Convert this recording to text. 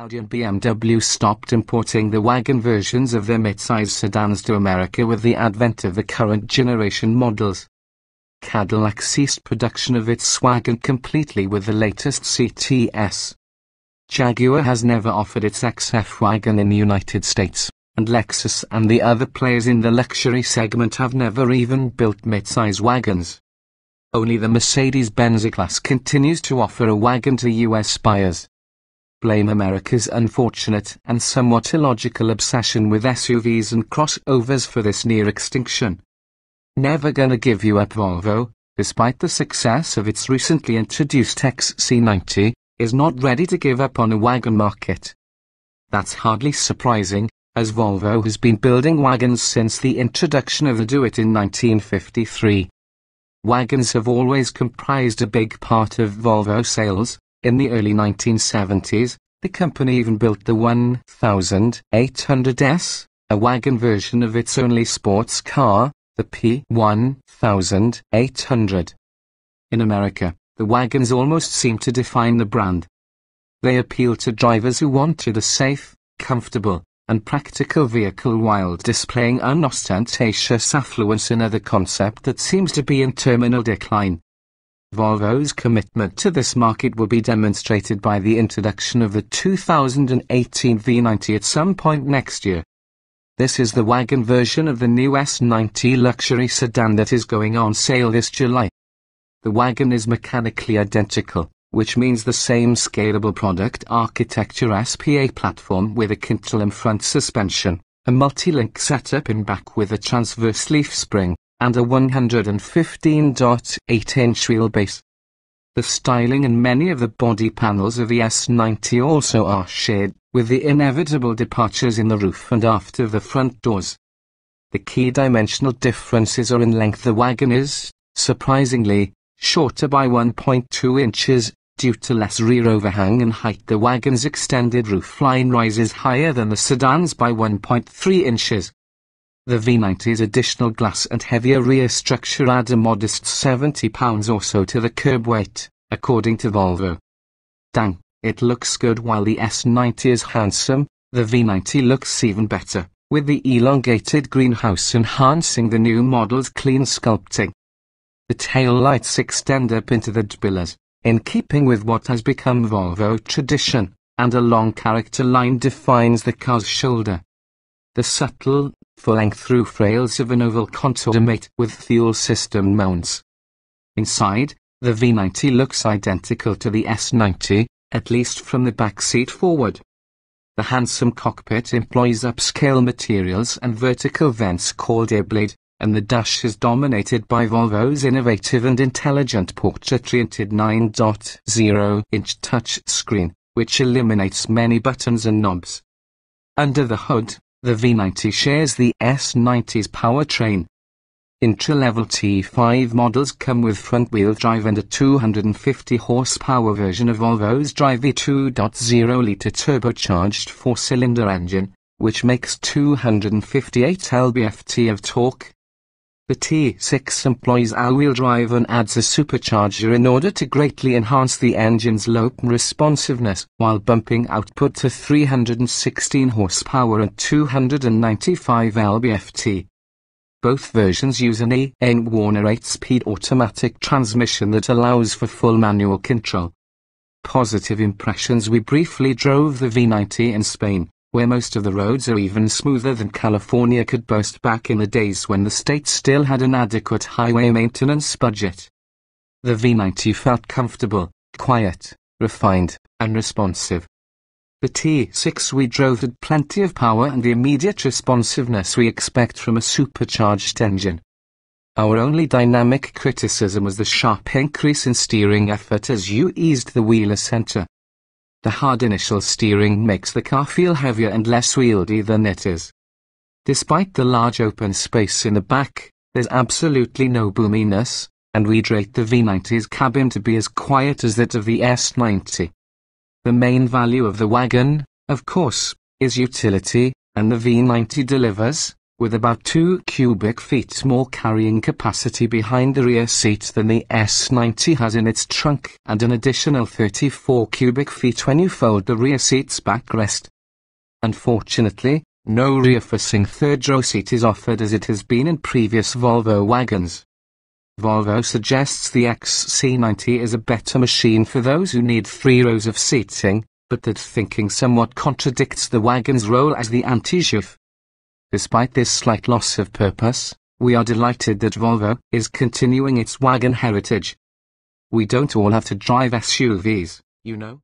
Audi and BMW stopped importing the wagon versions of their midsize sedans to America with the advent of the current generation models. Cadillac ceased production of its wagon completely with the latest CTS. Jaguar has never offered its XF wagon in the United States, and Lexus and the other players in the luxury segment have never even built midsize wagons. Only the Mercedes-Benz E-Class continues to offer a wagon to US buyers. Blame America's unfortunate and somewhat illogical obsession with SUVs and crossovers for this near extinction. Never gonna give you up. Volvo, despite the success of its recently introduced XC90, is not ready to give up on a wagon market. That's hardly surprising, as Volvo has been building wagons since the introduction of the Duett in 1953. Wagons have always comprised a big part of Volvo sales. In the early 1970s, the company even built the 1800S, a wagon version of its only sports car, the P1800. In America, the wagons almost seem to define the brand. They appeal to drivers who wanted a safe, comfortable, and practical vehicle while displaying unostentatious affluence, another concept that seems to be in terminal decline. Volvo's commitment to this market will be demonstrated by the introduction of the 2018 V90 at some point next year. This is the wagon version of the new S90 luxury sedan that is going on sale this July. The wagon is mechanically identical, which means the same scalable product architecture SPA platform with a Kintel in front suspension, a multi-link setup in back with a transverse leaf spring, and a 115.8-inch wheelbase. The styling and many of the body panels of the S90 also are shared, with the inevitable departures in the roof and after the front doors. The key dimensional differences are in length. The wagon is, surprisingly, shorter by 1.2 inches, due to less rear overhang and height. The wagon's extended roofline rises higher than the sedan's by 1.3 inches. The V90's additional glass and heavier rear structure add a modest 70 pounds or so to the curb weight, according to Volvo. Dang, it looks good. While the S90 is handsome, the V90 looks even better, with the elongated greenhouse enhancing the new model's clean sculpting. The tail lights extend up into the tubulars, in keeping with what has become Volvo tradition, and a long character line defines the car's shoulder. The subtle, full-length roof rails of an oval contour mate with fuel system mounts. Inside, the V90 looks identical to the S90, at least from the back seat forward. The handsome cockpit employs upscale materials and vertical vents called Airblade, and the dash is dominated by Volvo's innovative and intelligent portrait-oriented 9.0-inch touchscreen, which eliminates many buttons and knobs. Under the hood, the V90 shares the S90's powertrain. Entry-level T5 models come with front-wheel drive and a 250-horsepower version of Volvo's Drive-E 2.0-litre turbocharged four-cylinder engine, which makes 258 lb-ft of torque. The T6 employs all-wheel drive and adds a supercharger in order to greatly enhance the engine's low responsiveness, while bumping output to 316 horsepower and 295 lb-ft. Both versions use an Aisin Warner 8-speed automatic transmission that allows for full manual control. Positive impressions. We briefly drove the V90 in Spain, where most of the roads are even smoother than California could boast back in the days when the state still had an adequate highway maintenance budget. The V90 felt comfortable, quiet, refined, and responsive. The T6 we drove had plenty of power and the immediate responsiveness we expect from a supercharged engine. Our only dynamic criticism was the sharp increase in steering effort as you eased the wheel center. The hard initial steering makes the car feel heavier and less wieldy than it is. Despite the large open space in the back, there's absolutely no boominess, and we'd rate the V90's cabin to be as quiet as that of the S90. The main value of the wagon, of course, is utility, and the V90 delivers, with about 2 cubic feet more carrying capacity behind the rear seat than the S90 has in its trunk, and an additional 34 cubic feet when you fold the rear seat's backrest. Unfortunately, no rear-facing third-row seat is offered as it has been in previous Volvo wagons. Volvo suggests the XC90 is a better machine for those who need 3 rows of seating, but that thinking somewhat contradicts the wagon's role as the anti-SUV. Despite this slight loss of purpose, we are delighted that Volvo is continuing its wagon heritage. We don't all have to drive SUVs, you know.